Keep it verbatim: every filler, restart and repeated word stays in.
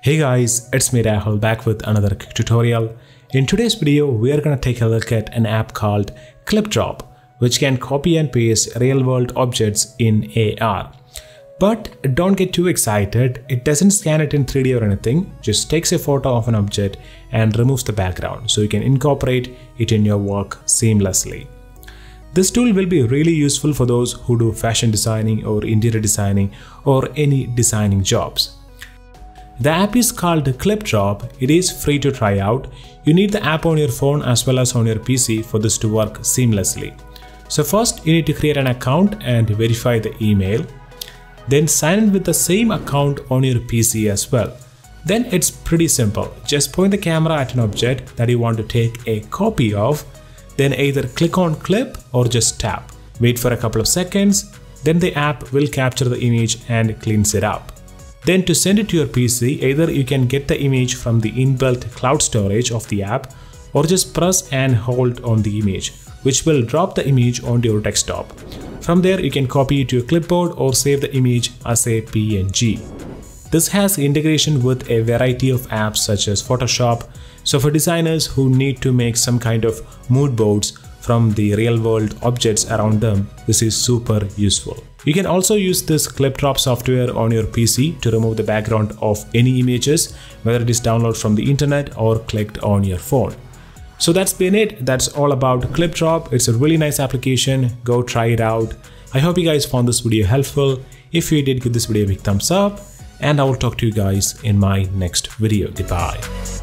Hey guys, it's me Rahul back with another quick tutorial. In today's video, we are gonna take a look at an app called ClipDrop, which can copy and paste real-world objects in A R. But don't get too excited, it doesn't scan it in three D or anything, just takes a photo of an object and removes the background so you can incorporate it in your work seamlessly. This tool will be really useful for those who do fashion designing or interior designing or any designing jobs. The app is called ClipDrop. It is free to try out. You need the app on your phone as well as on your P C for this to work seamlessly. So first you need to create an account and verify the email. Then sign in with the same account on your P C as well. Then it's pretty simple. Just point the camera at an object that you want to take a copy of. Then either click on clip or just tap. Wait for a couple of seconds. Then the app will capture the image and cleans it up. Then to send it to your P C, either you can get the image from the inbuilt cloud storage of the app or just press and hold on the image, which will drop the image onto your desktop. From there, you can copy it to your clipboard or save the image as a P N G. This has integration with a variety of apps such as Photoshop, so for designers who need to make some kind of mood boards from the real-world objects around them, this is super useful. You can also use this ClipDrop software on your P C to remove the background of any images, whether it is downloaded from the internet or clicked on your phone. So that's been it. That's all about ClipDrop. It's a really nice application. Go try it out. I hope you guys found this video helpful. If you did, give this video a big thumbs up and I will talk to you guys in my next video. Goodbye.